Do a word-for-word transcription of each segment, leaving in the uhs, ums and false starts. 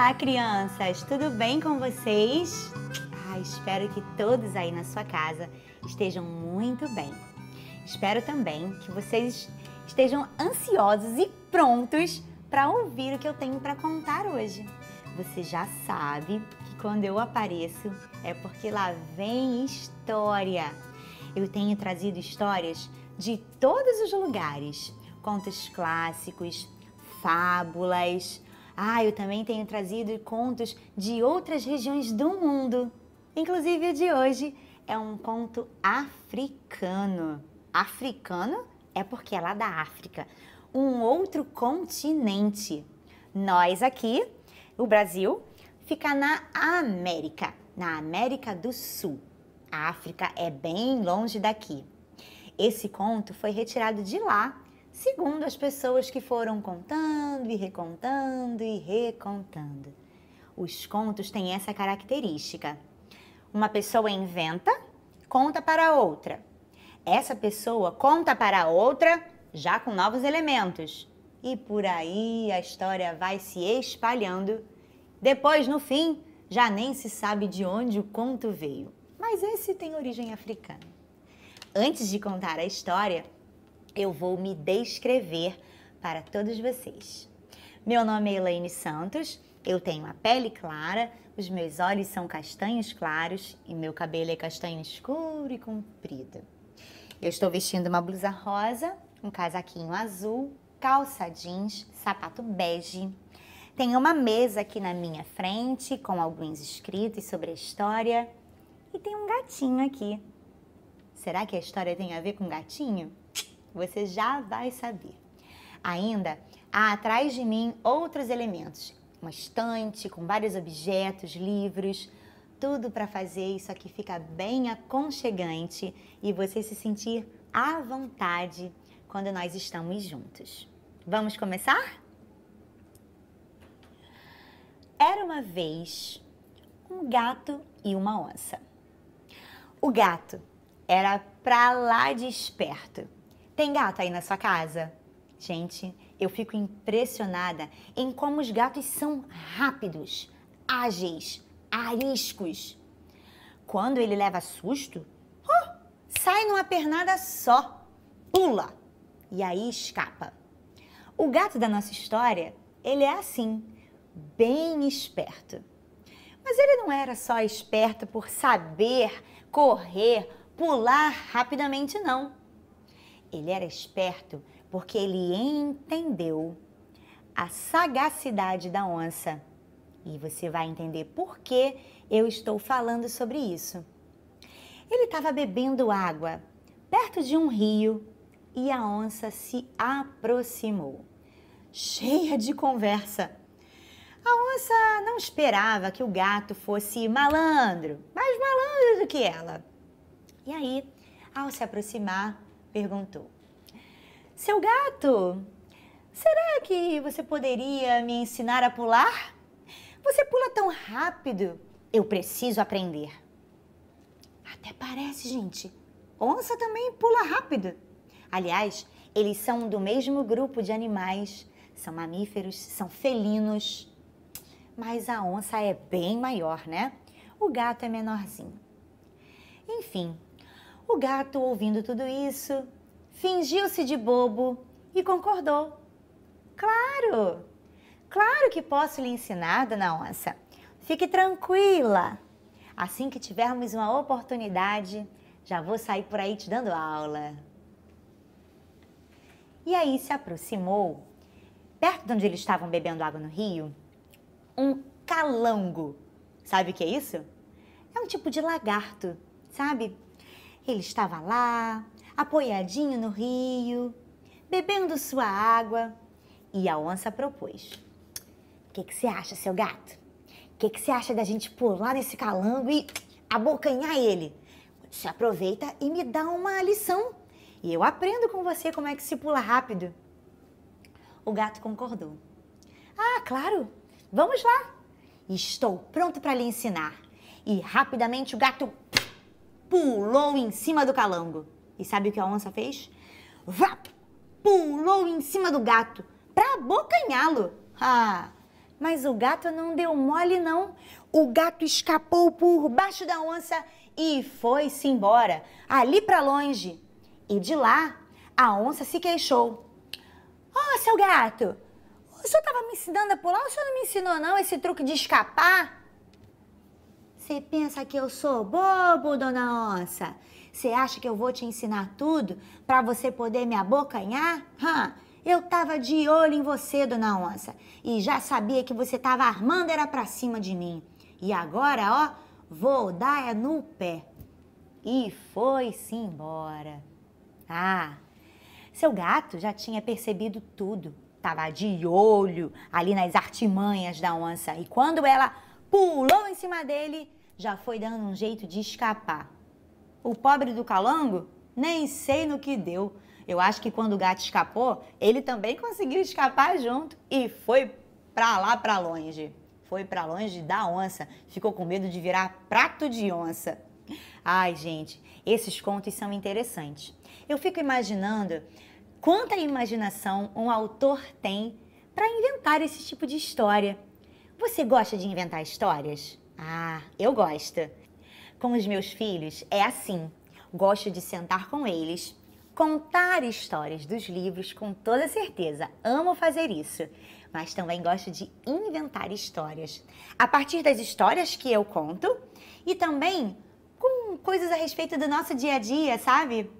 Olá, crianças! Tudo bem com vocês? Ah, espero que todos aí na sua casa estejam muito bem. Espero também que vocês estejam ansiosos e prontos para ouvir o que eu tenho para contar hoje. Você já sabe que quando eu apareço é porque lá vem história. Eu tenho trazido histórias de todos os lugares, contos clássicos, fábulas. Ah, eu também tenho trazido contos de outras regiões do mundo. Inclusive, o de hoje é um conto africano. Africano é porque é lá da África, um outro continente. Nós aqui, o Brasil, fica na América, na América do Sul. A África é bem longe daqui. Esse conto foi retirado de lá, segundo as pessoas que foram contando e recontando e recontando. Os contos têm essa característica. Uma pessoa inventa, conta para outra. Essa pessoa conta para outra, já com novos elementos. E por aí a história vai se espalhando. Depois, no fim, já nem se sabe de onde o conto veio. Mas esse tem origem africana. Antes de contar a história, eu vou me descrever para todos vocês. Meu nome é Elaine Santos, eu tenho a pele clara, os meus olhos são castanhos claros e meu cabelo é castanho escuro e comprido. Eu estou vestindo uma blusa rosa, um casaquinho azul, calça jeans, sapato bege. Tenho uma mesa aqui na minha frente com alguns escritos sobre a história e tem um gatinho aqui. Será que a história tem a ver com gatinho? Você já vai saber. Ainda há atrás de mim outros elementos. Uma estante com vários objetos, livros, tudo para fazer isso aqui ficar bem aconchegante e você se sentir à vontade quando nós estamos juntos. Vamos começar? Era uma vez um gato e uma onça. O gato era pra lá de esperto. Tem gato aí na sua casa? Gente, eu fico impressionada em como os gatos são rápidos, ágeis, ariscos. Quando ele leva susto, oh, sai numa pernada só, pula e aí escapa. O gato da nossa história, ele é assim, bem esperto. Mas ele não era só esperto por saber correr, pular rapidamente, não. Ele era esperto porque ele entendeu a sagacidade da onça. E você vai entender por que eu estou falando sobre isso. Ele estava bebendo água perto de um rio e a onça se aproximou, cheia de conversa. A onça não esperava que o gato fosse malandro, mais malandro do que ela. E aí, ao se aproximar, perguntou: seu gato, será que você poderia me ensinar a pular? Você pula tão rápido, eu preciso aprender. Até parece, gente, onça também pula rápido. Aliás, eles são do mesmo grupo de animais, são mamíferos, são felinos. Mas a onça é bem maior, né? O gato é menorzinho. Enfim, o gato, ouvindo tudo isso, fingiu-se de bobo e concordou. Claro, claro que posso lhe ensinar, dona onça. Fique tranquila. Assim que tivermos uma oportunidade, já vou sair por aí te dando aula. E aí se aproximou, perto de onde eles estavam bebendo água no rio, um calango. Sabe o que é isso? É um tipo de lagarto, sabe? Ele estava lá, apoiadinho no rio, bebendo sua água, e a onça propôs: o que que você acha, seu gato? O que que você acha da gente pular nesse calango e abocanhar ele? Você aproveita e me dá uma lição, e eu aprendo com você como é que se pula rápido. O gato concordou. Ah, claro, vamos lá. Estou pronto para lhe ensinar. E rapidamente o gato pulou em cima do calango. E sabe o que a onça fez? Vap! Pulou em cima do gato para abocanhá-lo. Ah, Mas o gato não deu mole, não. O gato escapou por baixo da onça e foi-se embora, ali para longe. E de lá, a onça se queixou. Ó, seu gato, o senhor estava me ensinando a pular, o senhor não me ensinou, não, esse truque de escapar? Você pensa que eu sou bobo, dona onça? Você acha que eu vou te ensinar tudo para você poder me abocanhar? Hã? Eu tava de olho em você, dona onça, e já sabia que você tava armando era pra cima de mim. E agora, ó, vou dar é no pé. E foi-se embora. Ah, seu gato já tinha percebido tudo. Tava de olho ali nas artimanhas da onça. E quando ela pulou em cima dele, já foi dando um jeito de escapar. O pobre do calango, nem sei no que deu. Eu acho que quando o gato escapou, ele também conseguiu escapar junto e foi pra lá, pra longe. Foi pra longe da onça. Ficou com medo de virar prato de onça. Ai, gente, esses contos são interessantes. Eu fico imaginando quanta imaginação um autor tem para inventar esse tipo de história. Você gosta de inventar histórias? Ah, eu gosto. Com os meus filhos é assim. Gosto de sentar com eles, contar histórias dos livros, com toda certeza. Amo fazer isso, mas também gosto de inventar histórias. A partir das histórias que eu conto e também com coisas a respeito do nosso dia a dia, sabe?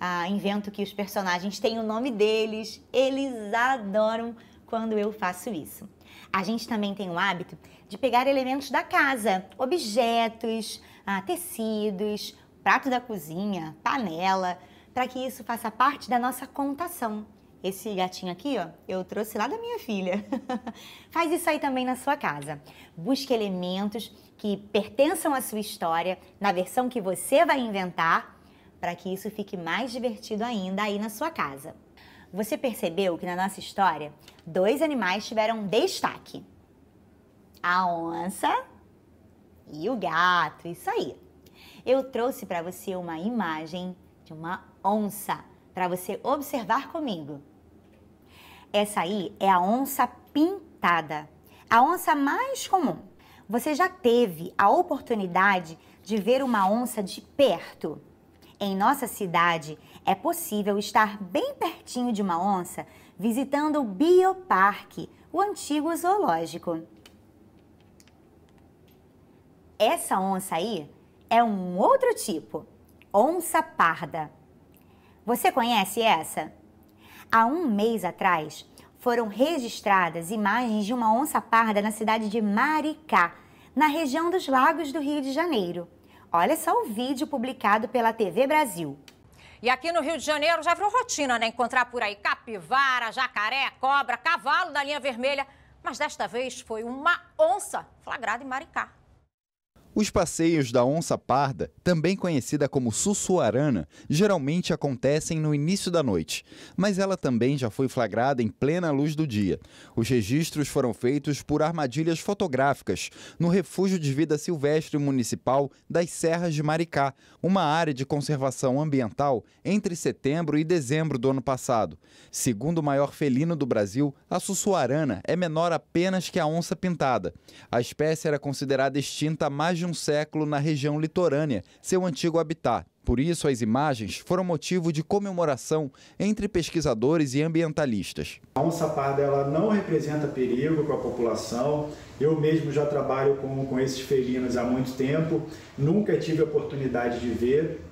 Ah, invento que os personagens têm o nome deles. Eles adoram quando eu faço isso. A gente também tem o hábito de pegar elementos da casa, objetos, ah, tecidos, prato da cozinha, panela, para que isso faça parte da nossa contação. Esse gatinho aqui, ó, eu trouxe lá da minha filha. Faz isso aí também na sua casa. Busque elementos que pertençam à sua história, na versão que você vai inventar, para que isso fique mais divertido ainda aí na sua casa. Você percebeu que na nossa história, dois animais tiveram destaque. A onça e o gato, isso aí. Eu trouxe para você uma imagem de uma onça, para você observar comigo. Essa aí é a onça pintada, a onça mais comum. Você já teve a oportunidade de ver uma onça de perto? Em nossa cidade, é possível estar bem pertinho de uma onça visitando o Bioparque, o antigo zoológico. Essa onça aí é um outro tipo. Onça parda. Você conhece essa? Há um mês atrás, foram registradas imagens de uma onça parda na cidade de Maricá, na região dos Lagos do Rio de Janeiro. Olha só o vídeo publicado pela T V Brasil. E aqui no Rio de Janeiro já virou rotina, né? Encontrar por aí capivara, jacaré, cobra, cavalo da linha vermelha. Mas desta vez foi uma onça flagrada em Maricá. Os passeios da onça parda, também conhecida como sussuarana, geralmente acontecem no início da noite, mas ela também já foi flagrada em plena luz do dia. Os registros foram feitos por armadilhas fotográficas no Refúgio de Vida Silvestre Municipal das Serras de Maricá, uma área de conservação ambiental entre setembro e dezembro do ano passado. Segundo o maior felino do Brasil, a sussuarana é menor apenas que a onça pintada. A espécie era considerada extinta há mais de um século na região litorânea, seu antigo habitat. Por isso, as imagens foram motivo de comemoração entre pesquisadores e ambientalistas. A onça parda ela não representa perigo para a população. Eu mesmo já trabalho com, com esses felinos há muito tempo, nunca tive a oportunidade de ver,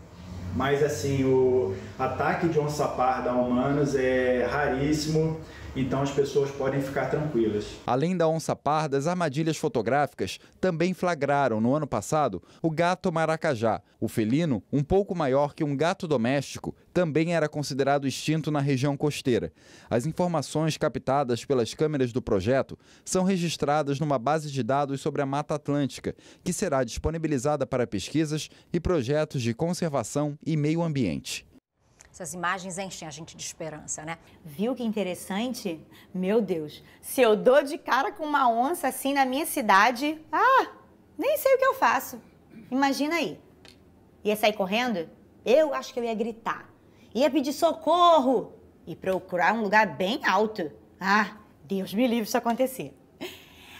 mas assim, o ataque de onça parda a humanos é raríssimo. Então as pessoas podem ficar tranquilas. Além da onça parda, as armadilhas fotográficas também flagraram no ano passado o gato maracajá. O felino, um pouco maior que um gato doméstico, também era considerado extinto na região costeira. As informações captadas pelas câmeras do projeto são registradas numa base de dados sobre a Mata Atlântica, que será disponibilizada para pesquisas e projetos de conservação e meio ambiente. Essas imagens enchem a gente de esperança, né? Viu que interessante? Meu Deus, se eu dou de cara com uma onça assim na minha cidade, ah, nem sei o que eu faço. Imagina aí. Ia sair correndo? Eu acho que eu ia gritar. Ia pedir socorro e procurar um lugar bem alto. Ah, Deus me livre isso acontecer.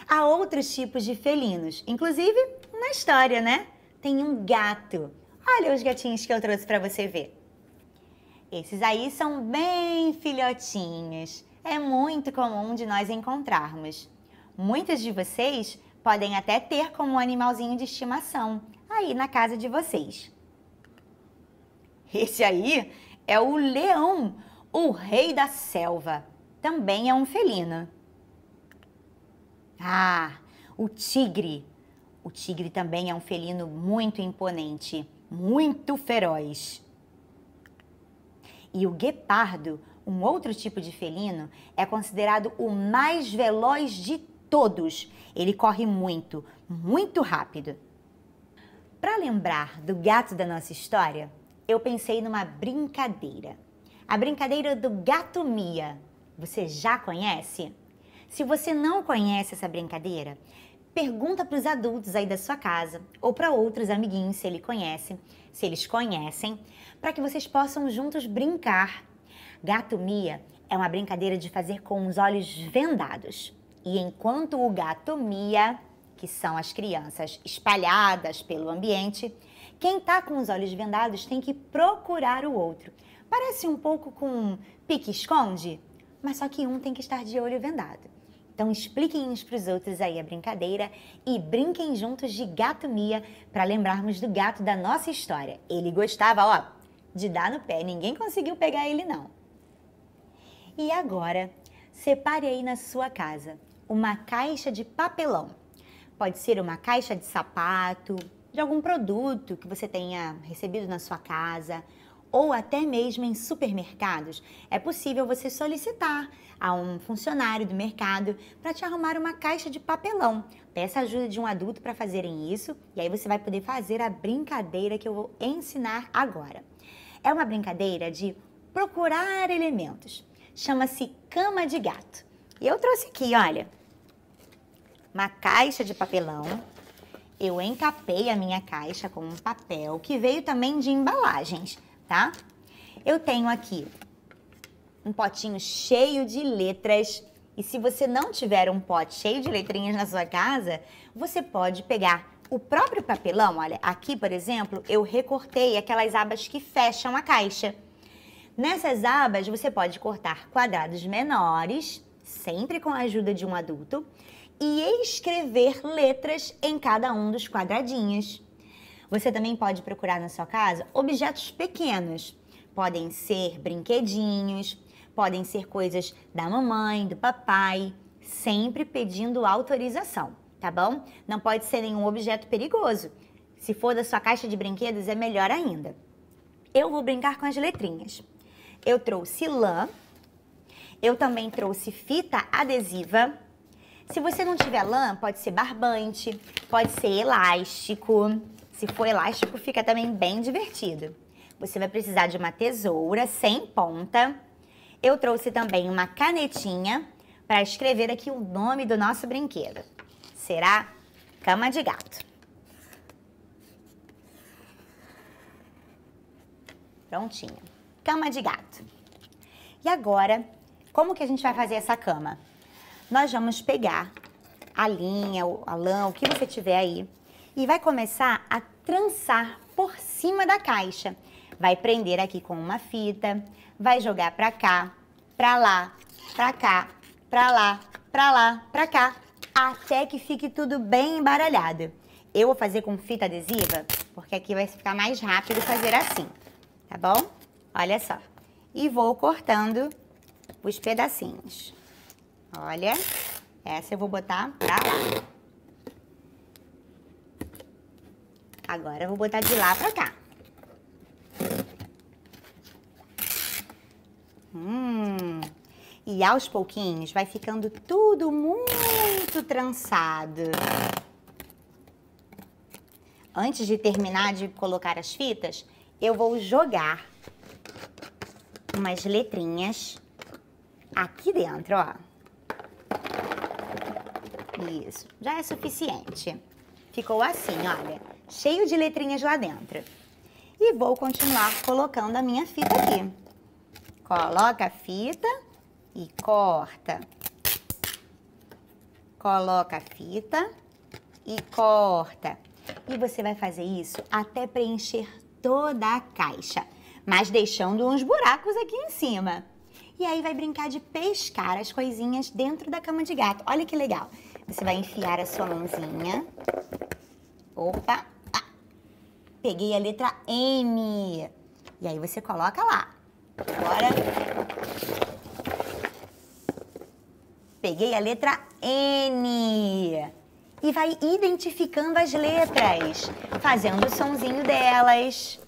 Há outros tipos de felinos, inclusive na história, né? Tem um gato. Olha os gatinhos que eu trouxe para você ver. Esses aí são bem filhotinhos. É muito comum de nós encontrarmos. Muitos de vocês podem até ter como um animalzinho de estimação aí na casa de vocês. Esse aí é o leão, o rei da selva. Também é um felino. Ah, o tigre. O tigre também é um felino muito imponente, muito feroz. E o guepardo, um outro tipo de felino, é considerado o mais veloz de todos. Ele corre muito, muito rápido. Para lembrar do gato da nossa história, eu pensei numa brincadeira. A brincadeira do gato Mia. Você já conhece? Se você não conhece essa brincadeira, pergunta para os adultos aí da sua casa ou para outros amiguinhos se ele conhece, se eles conhecem, para que vocês possam juntos brincar. Gato Mia é uma brincadeira de fazer com os olhos vendados. E enquanto o gato mia, que são as crianças espalhadas pelo ambiente, quem está com os olhos vendados tem que procurar o outro. Parece um pouco com pique-esconde, mas só que um tem que estar de olho vendado. Então expliquem uns para os outros aí a brincadeira e brinquem juntos de gato mia para lembrarmos do gato da nossa história. Ele gostava, ó, de dar no pé, ninguém conseguiu pegar ele não. E agora, separe aí na sua casa uma caixa de papelão. Pode ser uma caixa de sapato, de algum produto que você tenha recebido na sua casa, ou até mesmo em supermercados, é possível você solicitar a um funcionário do mercado para te arrumar uma caixa de papelão. Peça a ajuda de um adulto para fazerem isso e aí você vai poder fazer a brincadeira que eu vou ensinar agora. É uma brincadeira de procurar elementos. Chama-se cama de gato. E eu trouxe aqui, olha, uma caixa de papelão. Eu encapei a minha caixa com um papel que veio também de embalagens. Tá? Eu tenho aqui um potinho cheio de letras e se você não tiver um pote cheio de letrinhas na sua casa, você pode pegar o próprio papelão, olha, aqui por exemplo, eu recortei aquelas abas que fecham a caixa. Nessas abas você pode cortar quadrados menores, sempre com a ajuda de um adulto, e escrever letras em cada um dos quadradinhos. Você também pode procurar na sua casa objetos pequenos. Podem ser brinquedinhos, podem ser coisas da mamãe, do papai, sempre pedindo autorização, tá bom? Não pode ser nenhum objeto perigoso. Se for da sua caixa de brinquedos, é melhor ainda. Eu vou brincar com as letrinhas. Eu trouxe lã, eu também trouxe fita adesiva. Se você não tiver lã, pode ser barbante, pode ser elástico. Se for elástico, fica também bem divertido. Você vai precisar de uma tesoura sem ponta. Eu trouxe também uma canetinha para escrever aqui o nome do nosso brinquedo. Será cama de gato. Prontinho. Cama de gato. E agora, como que a gente vai fazer essa cama? Nós vamos pegar a linha, a lã, o que você tiver aí. E vai começar a trançar por cima da caixa. Vai prender aqui com uma fita, vai jogar pra cá, pra lá, pra cá, pra lá, pra lá, pra cá, até que fique tudo bem embaralhado. Eu vou fazer com fita adesiva, porque aqui vai ficar mais rápido fazer assim, tá bom? Olha só. E vou cortando os pedacinhos. Olha, essa eu vou botar pra lá. Agora eu vou botar de lá pra cá. Hum. E aos pouquinhos vai ficando tudo muito trançado. Antes de terminar de colocar as fitas, eu vou jogar umas letrinhas aqui dentro, ó. Isso, já é suficiente. Ficou assim, olha. Cheio de letrinhas lá dentro. E vou continuar colocando a minha fita aqui. Coloca a fita e corta. Coloca a fita e corta. E você vai fazer isso até preencher toda a caixa, mas deixando uns buracos aqui em cima. E aí vai brincar de pescar as coisinhas dentro da cama de gato. Olha que legal. Você vai enfiar a sua mãozinha. Opa! Ah, peguei a letra M. E aí você coloca lá. Bora! Peguei a letra N. E vai identificando as letras, fazendo o sonzinho delas.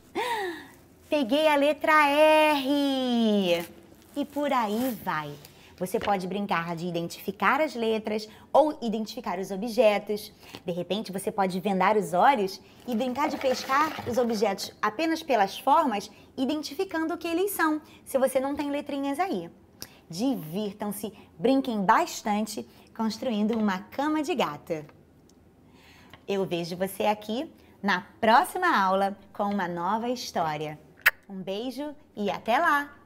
Peguei a letra R. E por aí vai. Você pode brincar de identificar as letras ou identificar os objetos. De repente, você pode vendar os olhos e brincar de pescar os objetos apenas pelas formas, identificando o que eles são, se você não tem letrinhas aí. Divirtam-se, brinquem bastante, construindo uma cama de gato. Eu vejo você aqui na próxima aula com uma nova história. Um beijo e até lá!